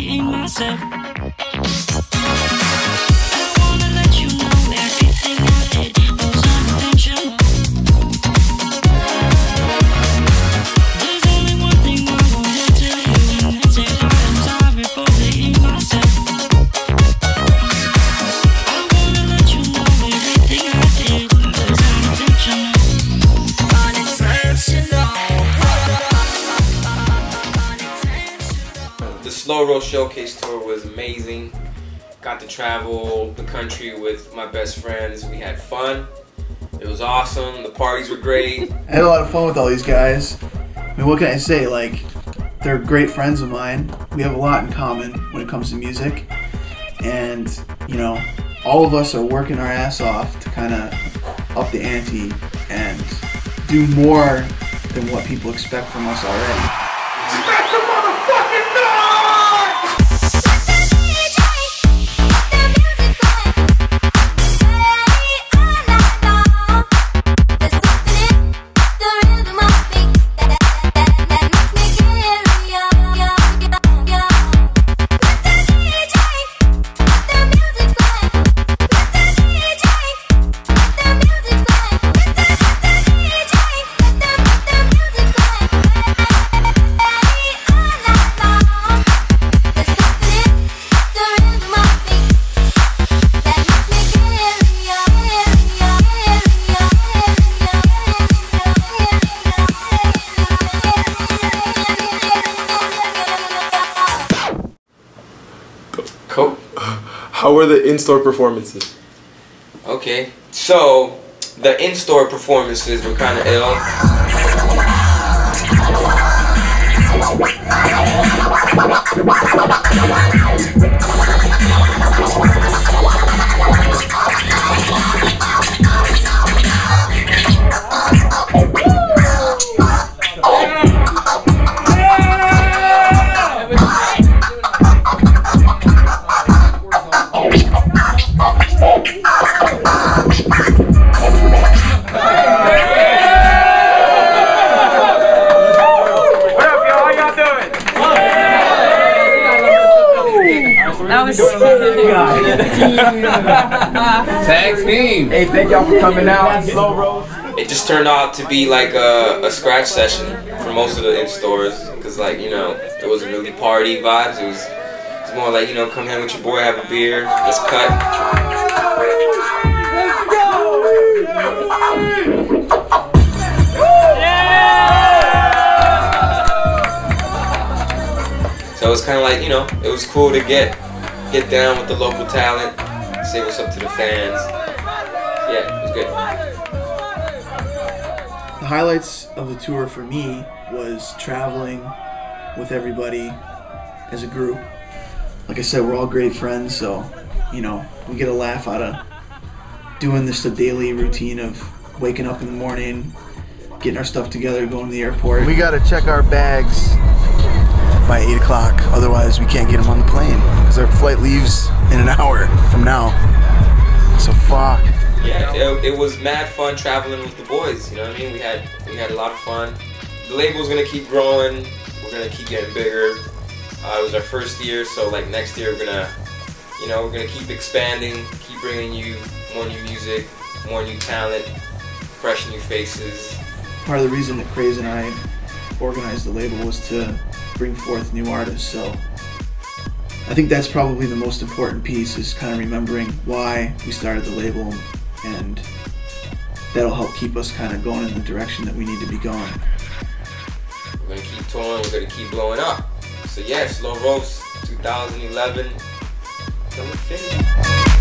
being myself. The Low Rose Showcase Tour was amazing. Got to travel the country with my best friends. We had fun. It was awesome. The parties were great. I had a lot of fun with all these guys. I mean, what can I say? Like, they're great friends of mine. We have a lot in common when it comes to music. And, you know, all of us are working our ass off to kind of up the ante and do more than what people expect from us already. How were the in-store performances? Okay, so the in-store performances were kind of ill. Tag team. Hey, thank y'all for coming out. Low Rose. It just turned out to be like a scratch session for most of the in-stores, because, like, you know, it wasn't really party vibes. It was more like, you know, come hang with your boy, have a beer, let's cut. So it was kind of like, you know, it was cool to get down with the local talent, say what's up to the fans. Yeah, it was good. The highlights of the tour for me was traveling with everybody as a group. Like I said, we're all great friends, so, you know, we get a laugh out of doing this, the daily routine of waking up in the morning, getting our stuff together, going to the airport. We gotta check our bags by 8 o'clock, otherwise we can't get them on the plane, because our flight leaves in an hour from now. So fuck. Yeah, it was mad fun traveling with the boys, you know what I mean? We had a lot of fun. The label's gonna keep growing, we're gonna keep getting bigger. It was our first year, so like next year we're gonna, you know, we're gonna keep expanding, keep bringing you more new music, more new talent, fresh new faces. Part of the reason that Craze and I organized the label was to bring forth new artists, so I think that's probably the most important piece, is kind of remembering why we started the label, and that'll help keep us kind of going in the direction that we need to be going. We're going to keep touring, we're going to keep blowing up. So yes, Low Rose 2011, don't finish.